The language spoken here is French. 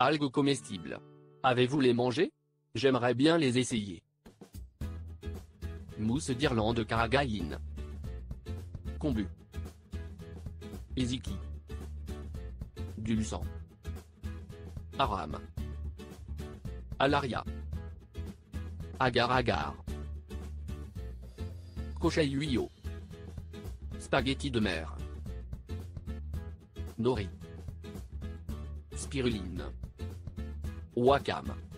algues comestibles. Avez-vous les mangés? J'aimerais bien les essayer. Mousse d'Irlande Carragaheen. Kombu. Hiziki. Dulse. Arame. Alaria. Agar agar. Cochayuyo. Spaghetti de mer. Nori. Spiruline. Wakame.